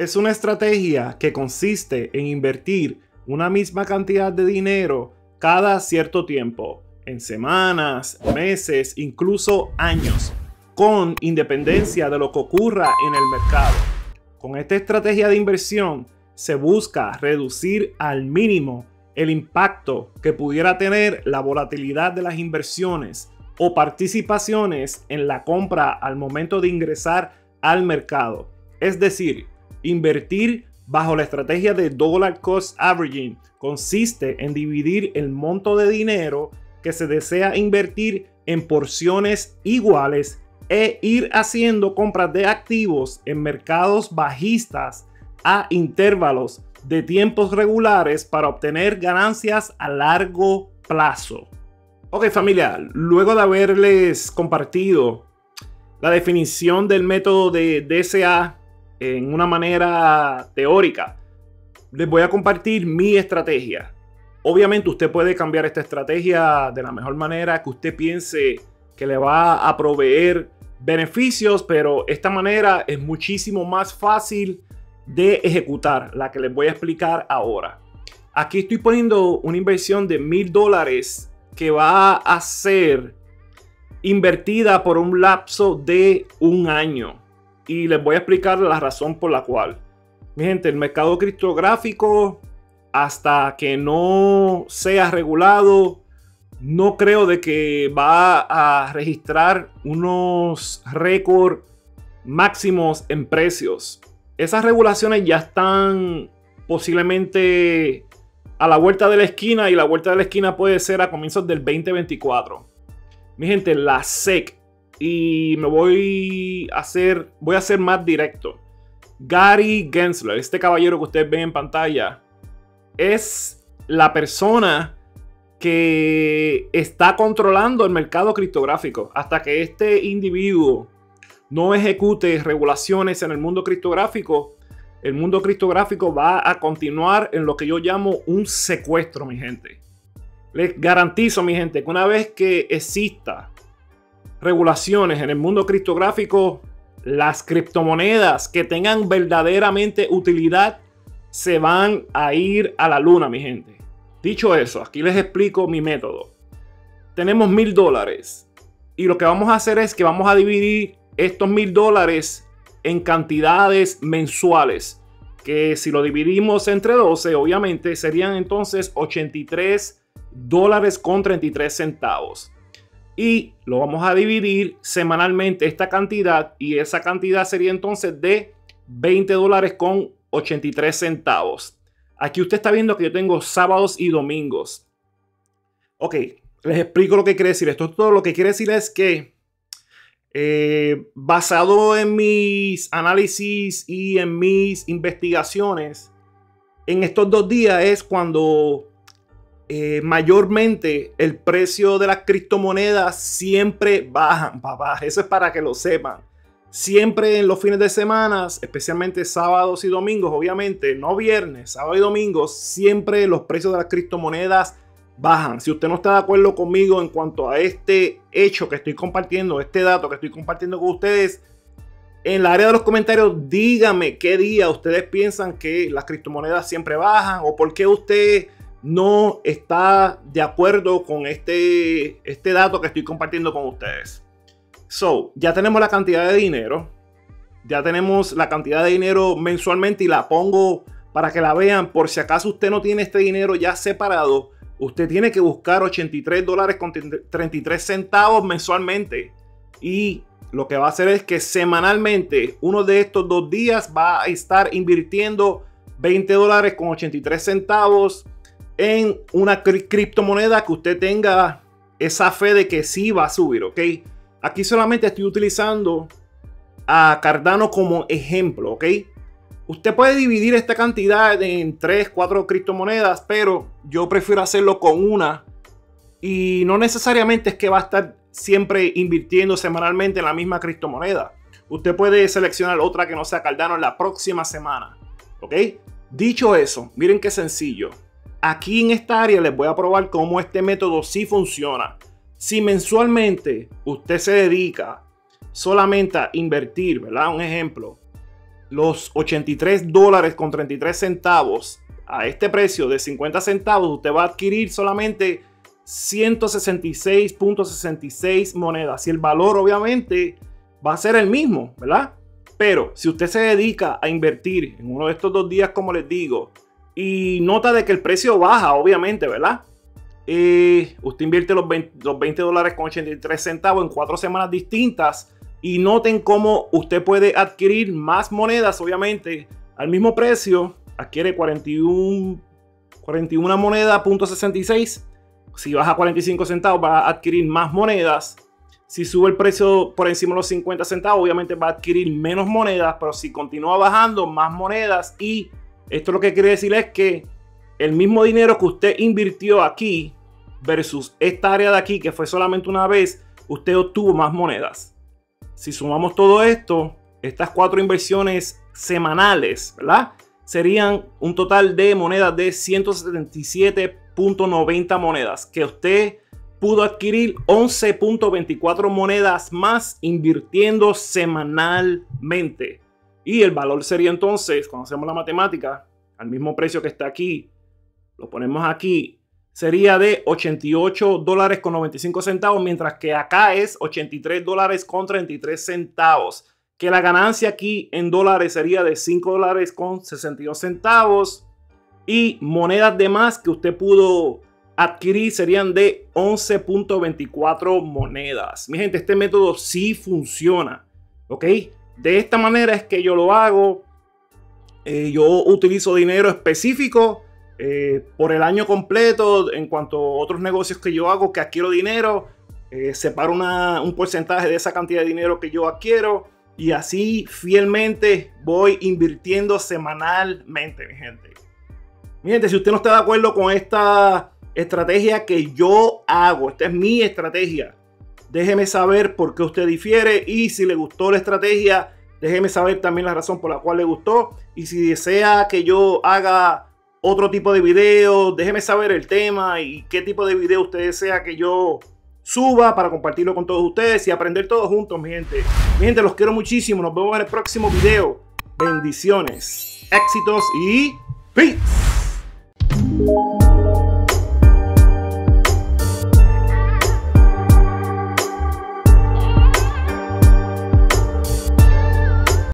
Es una estrategia que consiste en invertir una misma cantidad de dinero cada cierto tiempo, en semanas, meses, incluso años, con independencia de lo que ocurra en el mercado. Con esta estrategia de inversión se busca reducir al mínimo el impacto que pudiera tener la volatilidad de las inversiones o participaciones en la compra al momento de ingresar al mercado. Es decir, invertir bajo la estrategia de Dollar Cost Averaging consiste en dividir el monto de dinero que se desea invertir en porciones iguales e ir haciendo compras de activos en mercados bajistas a intervalos de tiempos regulares para obtener ganancias a largo plazo. Ok, familia, luego de haberles compartido la definición del método de DCA en una manera teórica, les voy a compartir mi estrategia. Obviamente usted puede cambiar esta estrategia de la mejor manera que usted piense que le va a proveer beneficios, pero esta manera es muchísimo más fácil de ejecutar, la que les voy a explicar ahora. Aquí estoy poniendo una inversión de $1000 que va a ser invertida por un lapso de un año. Y les voy a explicar la razón por la cual. Mi gente, el mercado criptográfico, hasta que no sea regulado, no creo de que va a registrar unos récords máximos en precios. Esas regulaciones ya están posiblemente a la vuelta de la esquina, y la vuelta de la esquina puede ser a comienzos del 2024. Mi gente, la SEC, y voy a ser más directo. Gary Gensler, este caballero que ustedes ven en pantalla, es la persona que está controlando el mercado criptográfico. Hasta que este individuo no ejecute regulaciones en el mundo criptográfico va a continuar en lo que yo llamo un secuestro, mi gente. Les garantizo, mi gente, que una vez que exista regulaciones en el mundo criptográfico, las criptomonedas que tengan verdaderamente utilidad se van a ir a la luna, mi gente. Dicho eso, aquí les explico mi método. Tenemos $1000 y lo que vamos a hacer es que vamos a dividir estos $1000 en cantidades mensuales, que si lo dividimos entre 12, obviamente serían entonces $83.33. Y lo vamos a dividir semanalmente esta cantidad, y esa cantidad sería entonces de $20.83. Aquí usted está viendo que yo tengo sábados y domingos. Ok, les explico lo que quiere decir esto. Todo lo que quiere decir es que basado en mis análisis y en mis investigaciones, en estos 2 días es cuando mayormente el precio de las criptomonedas siempre bajan, papá. Eso es para que lo sepan. Siempre en los fines de semana, especialmente sábados y domingos, obviamente, no viernes, sábado y domingo, siempre los precios de las criptomonedas bajan. Si usted no está de acuerdo conmigo en cuanto a este hecho que estoy compartiendo, este dato que estoy compartiendo con ustedes, en la área de los comentarios dígame qué día ustedes piensan que las criptomonedas siempre bajan, o por qué usted no está de acuerdo con este dato que estoy compartiendo con ustedes. So, ya tenemos la cantidad de dinero. Ya tenemos la cantidad de dinero mensualmente, y la pongo para que la vean. Por si acaso usted no tiene este dinero ya separado, usted tiene que buscar $83.33 mensualmente. Y lo que va a hacer es que semanalmente, uno de estos 2 días, va a estar invirtiendo $20.83 en una criptomoneda que usted tenga esa fe de que sí va a subir, ¿ok? Aquí solamente estoy utilizando a Cardano como ejemplo, ¿ok? Usted puede dividir esta cantidad en 3 o 4 criptomonedas, pero yo prefiero hacerlo con una, y no necesariamente es que va a estar siempre invirtiendo semanalmente en la misma criptomoneda. Usted puede seleccionar otra que no sea Cardano en la próxima semana, ¿ok? Dicho eso, miren qué sencillo. Aquí en esta área les voy a probar cómo este método sí funciona. Si mensualmente usted se dedica solamente a invertir, ¿verdad? Un ejemplo, los $83.33 a este precio de 50 centavos, usted va a adquirir solamente 166.66 monedas. Y el valor obviamente va a ser el mismo, ¿verdad? Pero si usted se dedica a invertir en uno de estos dos días, como les digo, y nota de que el precio baja, obviamente, ¿verdad? Usted invierte los $20.83 en 4 semanas distintas y noten cómo usted puede adquirir más monedas, obviamente, al mismo precio. Adquiere 41 monedas, .66. Si baja 45 centavos, va a adquirir más monedas. Si sube el precio por encima de los 50 centavos, obviamente va a adquirir menos monedas. Pero si continúa bajando, más monedas. Y esto lo que quiere decir es que el mismo dinero que usted invirtió aquí versus esta área de aquí, que fue solamente una vez, usted obtuvo más monedas. Si sumamos todo esto, estas 4 inversiones semanales, ¿verdad? Serían un total de monedas de 177.90 monedas, que usted pudo adquirir 11.24 monedas más invirtiendo semanalmente. Y el valor sería entonces, cuando hacemos la matemática, al mismo precio que está aquí, lo ponemos aquí, sería de $88.95, mientras que acá es $83.33. Que la ganancia aquí en dólares sería de $5.62 y monedas de más que usted pudo adquirir serían de 11.24 monedas. Mi gente, este método sí funciona, ¿ok? De esta manera es que yo lo hago. Yo utilizo dinero específico por el año completo. En cuanto a otros negocios que yo hago, que adquiero dinero, separo un porcentaje de esa cantidad de dinero que yo adquiero. Y así fielmente voy invirtiendo semanalmente, mi gente. Si usted no está de acuerdo con esta estrategia que yo hago, esta es mi estrategia, déjeme saber por qué usted difiere. Y si le gustó la estrategia, déjeme saber también la razón por la cual le gustó. Y si desea que yo haga otro tipo de video, déjeme saber el tema y qué tipo de video usted desea que yo suba para compartirlo con todos ustedes y aprender todos juntos, mi gente. Mi gente, los quiero muchísimo. Nos vemos en el próximo video. Bendiciones, éxitos y peace.